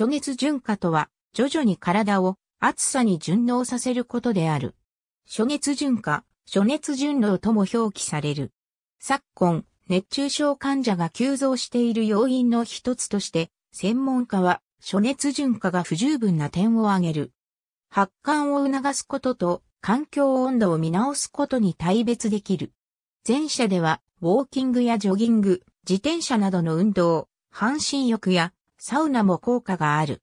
暑熱順化とは、徐々に体を暑さに順応させることである。暑熱順化、暑熱順応とも表記される。昨今、熱中症患者が急増している要因の一つとして、専門家は暑熱順化が不十分な点を挙げる。発汗を促すことと環境温度を見直すことに大別できる。前者では、ウォーキングやジョギング、自転車などの運動、半身浴やサウナも効果がある。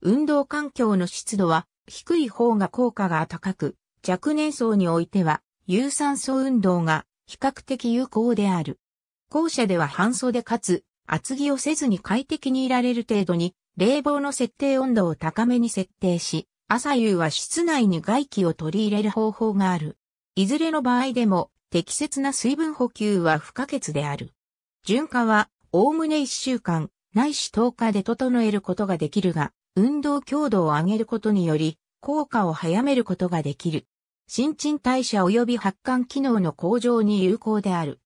運動環境の湿度は低い方が効果が高く、若年層においては有酸素運動が比較的有効である。後者では半袖かつ厚着をせずに快適にいられる程度に冷房の設定温度を高めに設定し、朝夕は室内に外気を取り入れる方法がある。いずれの場合でも適切な水分補給は不可欠である。順化はおおむね1週間、ないし10日で整えることができるが、運動強度を上げることにより、効果を早めることができる。新陳代謝及び発汗機能の向上に有効である。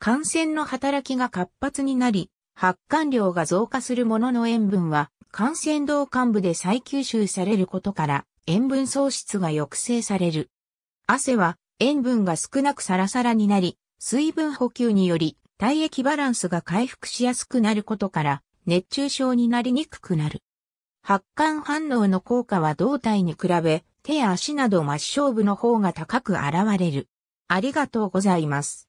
汗腺の働きが活発になり、発汗量が増加するものの塩分は、汗腺導管部で再吸収されることから、塩分喪失が抑制される。汗は、塩分が少なくサラサラになり、水分補給により、体液バランスが回復しやすくなることから、熱中症になりにくくなる。発汗反応の効果は胴体に比べ手や足など末梢部の方が高く現れる。ありがとうございます。